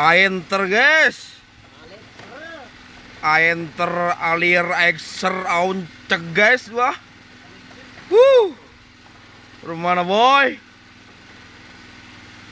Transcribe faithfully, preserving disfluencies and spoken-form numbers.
Aenter guys, aenter alir ekser auncek guys, wah, wuh, rumana boy.